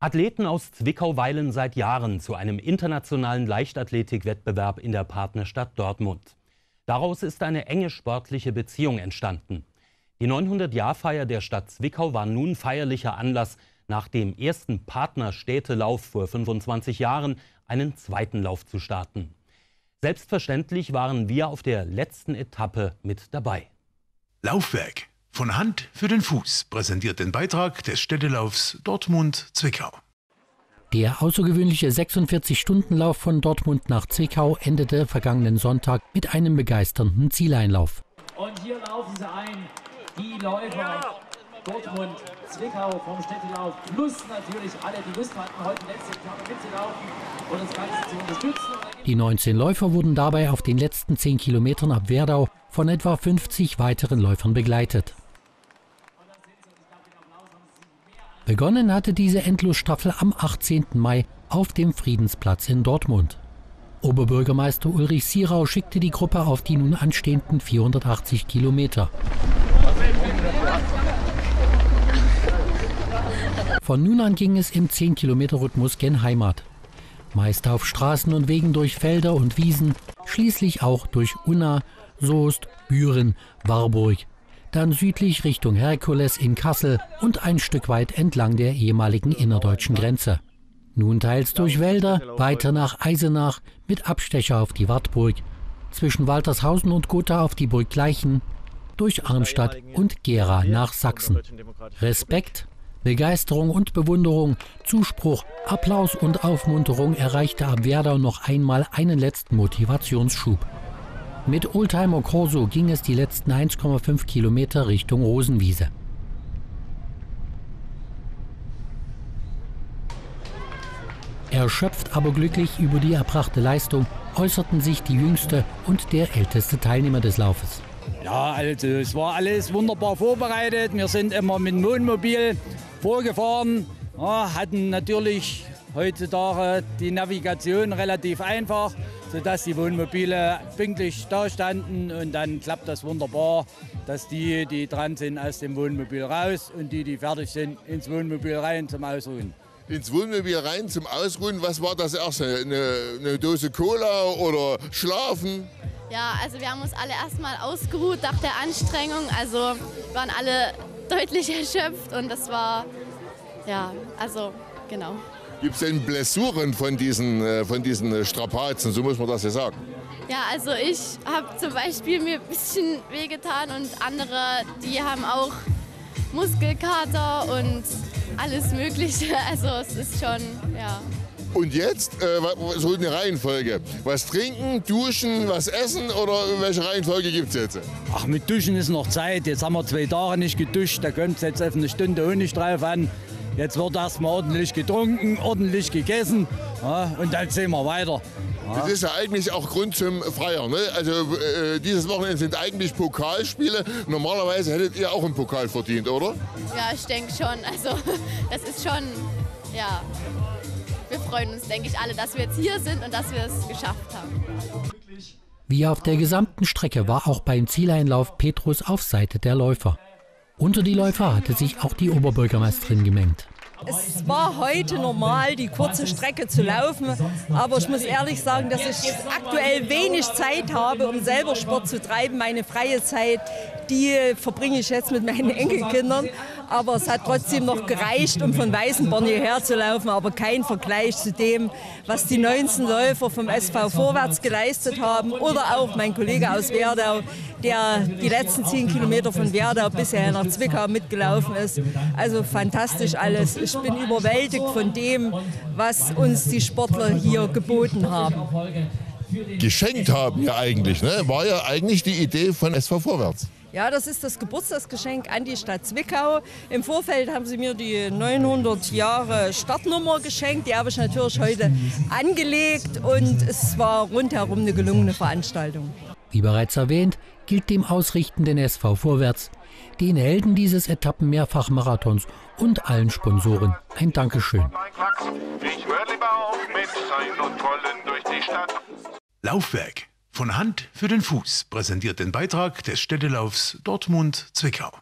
Athleten aus Zwickau weilen seit Jahren zu einem internationalen Leichtathletikwettbewerb in der Partnerstadt Dortmund. Daraus ist eine enge sportliche Beziehung entstanden. Die 900-Jahr-Feier der Stadt Zwickau war nun feierlicher Anlass, nach dem ersten Partnerstädtelauf vor 25 Jahren einen zweiten Lauf zu starten. Selbstverständlich waren wir auf der letzten Etappe mit dabei. Laufwerk. Von Hand für den Fuß präsentiert den Beitrag des Städtelaufs Dortmund-Zwickau. Der außergewöhnliche 46-Stunden-Lauf von Dortmund nach Zwickau endete vergangenen Sonntag mit einem begeisternden Zieleinlauf. Und hier laufen sie ein, die Läufer Dortmund-Zwickau vom Städtelauf. Plus natürlich alle, die Lust hatten, heute letzte Etappe mitzulaufen und das Ganze zu unterstützen. Die 19 Läufer wurden dabei auf den letzten 10 Kilometern ab Werdau von etwa 50 weiteren Läufern begleitet. Begonnen hatte diese Endlosstaffel am 18. Mai auf dem Friedensplatz in Dortmund. Oberbürgermeister Ulrich Sirau schickte die Gruppe auf die nun anstehenden 480 Kilometer. Von nun an ging es im 10-Kilometer-Rhythmus gen Heimat. Meist auf Straßen und Wegen, durch Felder und Wiesen, schließlich auch durch Unna, Soest, Büren, Warburg, dann südlich Richtung Herkules in Kassel und ein Stück weit entlang der ehemaligen innerdeutschen Grenze. Nun teils durch Wälder, weiter nach Eisenach, mit Abstecher auf die Wartburg, zwischen Waltershausen und Gotha auf die Burg Gleichen, durch Arnstadt und Gera nach Sachsen. Respekt, Begeisterung und Bewunderung, Zuspruch, Applaus und Aufmunterung erreichte ab Werdau noch einmal einen letzten Motivationsschub. Mit Oldtimer Corso ging es die letzten 1,5 Kilometer Richtung Rosenwiese. Erschöpft, aber glücklich über die erbrachte Leistung, äußerten sich die jüngste und der älteste Teilnehmer des Laufes. Ja, also es war alles wunderbar vorbereitet. Wir sind immer mit dem Wohnmobil vorgefahren, ja, hatten natürlich heutzutage die Navigation relativ einfach, sodass die Wohnmobile pünktlich da standen und dann klappt das wunderbar, dass die dran sind, aus dem Wohnmobil raus und die fertig sind, ins Wohnmobil rein zum Ausruhen. Ins Wohnmobil rein zum Ausruhen, was war das erste? Eine Dose Cola oder schlafen? Ja, also wir haben uns alle erstmal ausgeruht nach der Anstrengung, also waren alle deutlich erschöpft und das war, ja, also genau. Gibt es denn Blessuren von diesen Strapazen, so muss man das ja sagen? Ja, also ich habe zum Beispiel mir ein bisschen wehgetan und andere, die haben auch Muskelkater und alles Mögliche, also es ist schon, ja. Und jetzt so eine Reihenfolge. Was trinken, duschen, was essen oder welche Reihenfolge gibt es jetzt? Ach, mit Duschen ist noch Zeit. Jetzt haben wir 2 Tage nicht geduscht, da kommt es jetzt auf eine Stunde Honig drauf an. Jetzt wird erstmal ordentlich getrunken, ordentlich gegessen, ja, und dann sehen wir weiter. Ja. Das ist ja eigentlich auch Grund zum Feiern, ne? Also dieses Wochenende sind eigentlich Pokalspiele. Normalerweise hättet ihr auch einen Pokal verdient, oder? Ja, ich denke schon. Also das ist schon, ja. Wir freuen uns, denke ich, alle, dass wir jetzt hier sind und dass wir es geschafft haben. Wie auf der gesamten Strecke war auch beim Zieleinlauf Petrus auf Seite der Läufer. Unter die Läufer hatte sich auch die Oberbürgermeisterin gemengt. Es war heute normal, die kurze Strecke zu laufen, aber ich muss ehrlich sagen, dass ich aktuell wenig Zeit habe, um selber Sport zu treiben. Meine freie Zeit, die verbringe ich jetzt mit meinen Enkelkindern, aber es hat trotzdem noch gereicht, um von Weißenborn hierher zu laufen, aber kein Vergleich zu dem, was die 19 Läufer vom SV Vorwärts geleistet haben oder auch mein Kollege aus Werdau, der die letzten 10 Kilometer von Werdau bisher nach Zwickau mitgelaufen ist. Also fantastisch alles. Ich bin überwältigt von dem, was uns die Sportler hier geboten haben. Geschenkt haben ja eigentlich, ne? War ja eigentlich die Idee von SV Vorwärts. Ja, das ist das Geburtstagsgeschenk an die Stadt Zwickau. Im Vorfeld haben sie mir die 900 Jahre Startnummer geschenkt. Die habe ich natürlich heute angelegt und es war rundherum eine gelungene Veranstaltung. Wie bereits erwähnt, gilt dem ausrichtenden SV Vorwärts, den Helden dieses Etappenmehrfachmarathons und allen Sponsoren ein Dankeschön. Laufwerk. Von Hand für den Fuß präsentiert den Beitrag des Städtelaufs Dortmund-Zwickau.